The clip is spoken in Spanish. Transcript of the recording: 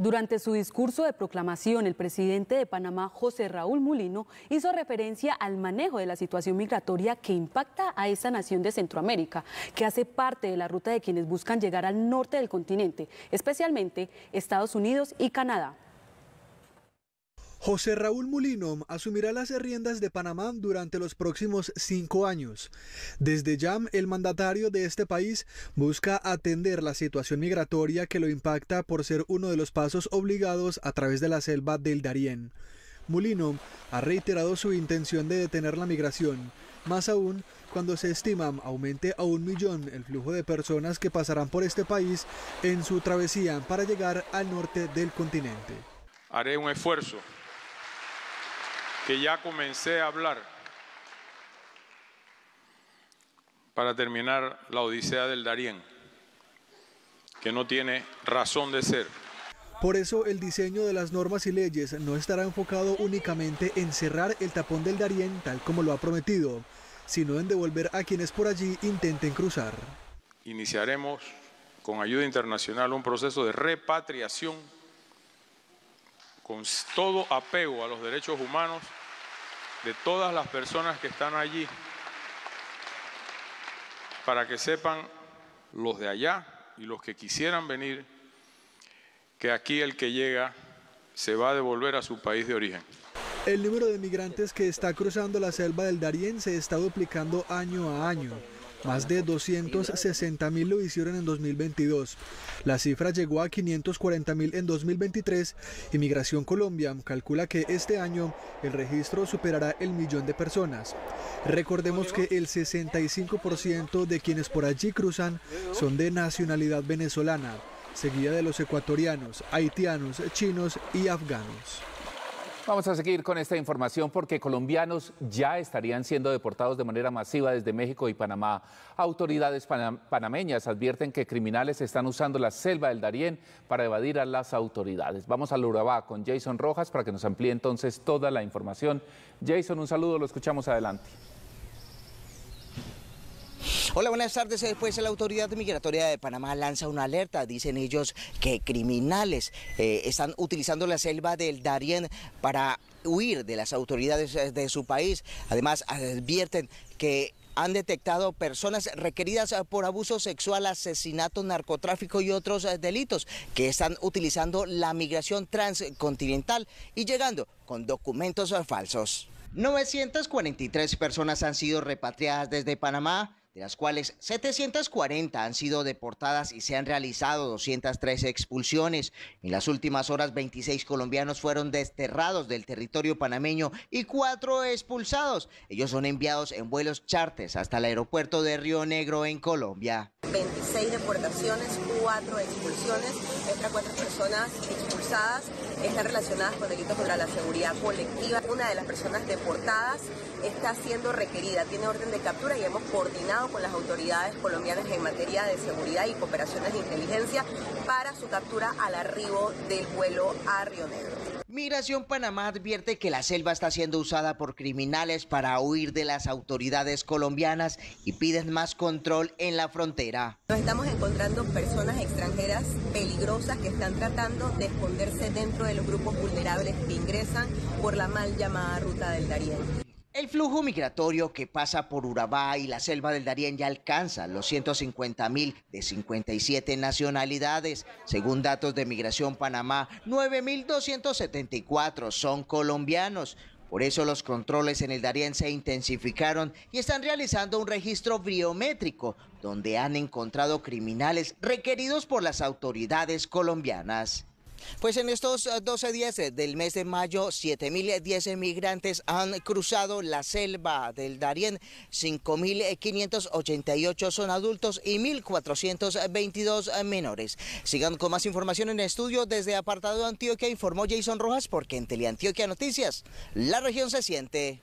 Durante su discurso de proclamación, el presidente de Panamá, José Raúl Mulino, hizo referencia al manejo de la situación migratoria que impacta a esta nación de Centroamérica, que hace parte de la ruta de quienes buscan llegar al norte del continente, especialmente Estados Unidos y Canadá. José Raúl Mulino asumirá las riendas de Panamá durante los próximos 5 años. Desde ya, el mandatario de este país busca atender la situación migratoria que lo impacta por ser uno de los pasos obligados a través de la selva del Darién. Mulino ha reiterado su intención de detener la migración, más aún cuando se estima aumente a 1 millón el flujo de personas que pasarán por este país en su travesía para llegar al norte del continente. Haré un esfuerzo que ya comencé a hablar para terminar la odisea del Darién, que no tiene razón de ser. Por eso el diseño de las normas y leyes no estará enfocado únicamente en cerrar el tapón del Darién tal como lo ha prometido, sino en devolver a quienes por allí intenten cruzar. Iniciaremos con ayuda internacional un proceso de repatriación con todo apego a los derechos humanos de todas las personas que están allí, para que sepan los de allá y los que quisieran venir, que aquí el que llega se va a devolver a su país de origen. El número de migrantes que está cruzando la selva del Darién se está duplicando año a año. Más de 260.000 lo hicieron en 2022. La cifra llegó a 540.000 en 2023 y Migración Colombia calcula que este año el registro superará el 1 millón de personas. Recordemos que el 65% de quienes por allí cruzan son de nacionalidad venezolana, seguida de los ecuatorianos, haitianos, chinos y afganos. Vamos a seguir con esta información porque colombianos ya estarían siendo deportados de manera masiva desde México y Panamá. Autoridades panameñas advierten que criminales están usando la selva del Darién para evadir a las autoridades. Vamos al Urabá con Jeyson Rojas para que nos amplíe entonces toda la información. Jeyson, un saludo, lo escuchamos adelante. Hola, buenas tardes. Después, la autoridad migratoria de Panamá lanza una alerta. Dicen ellos que criminales están utilizando la selva del Darién para huir de las autoridades de su país. Además, advierten que han detectado personas requeridas por abuso sexual, asesinato, narcotráfico y otros delitos que están utilizando la migración transcontinental y llegando con documentos falsos. 943 personas han sido repatriadas desde Panamá, de las cuales 740 han sido deportadas y se han realizado 203 expulsiones. En las últimas horas, 26 colombianos fueron desterrados del territorio panameño y 4 expulsados. Ellos son enviados en vuelos charters hasta el aeropuerto de Rionegro, en Colombia. 26 deportaciones, 4 expulsiones. Estas 4 personas expulsadas están relacionadas con delitos contra la seguridad colectiva. Una de las personas deportadas está siendo requerida, tiene orden de captura y hemos coordinado con las autoridades colombianas en materia de seguridad y cooperaciones de inteligencia para su captura al arribo del vuelo a Rionegro. Migración Panamá advierte que la selva está siendo usada por criminales para huir de las autoridades colombianas y piden más control en la frontera. Nos estamos encontrando personas extranjeras peligrosas que están tratando de esconderse dentro de los grupos vulnerables que ingresan por la mal llamada ruta del Darién. El flujo migratorio que pasa por Urabá y la selva del Darién ya alcanza los 150.000 de 57 nacionalidades. Según datos de Migración Panamá, 9.274 son colombianos. Por eso los controles en el Darién se intensificaron y están realizando un registro biométrico donde han encontrado criminales requeridos por las autoridades colombianas. Pues en estos 12 días del mes de mayo, 7.010 migrantes han cruzado la selva del Darién, 5.588 son adultos y 1.422 menores. Sigan con más información en estudio desde Apartadó, Antioquia, informó Jeyson Rojas, porque en TeleAntioquia Noticias, la región se siente.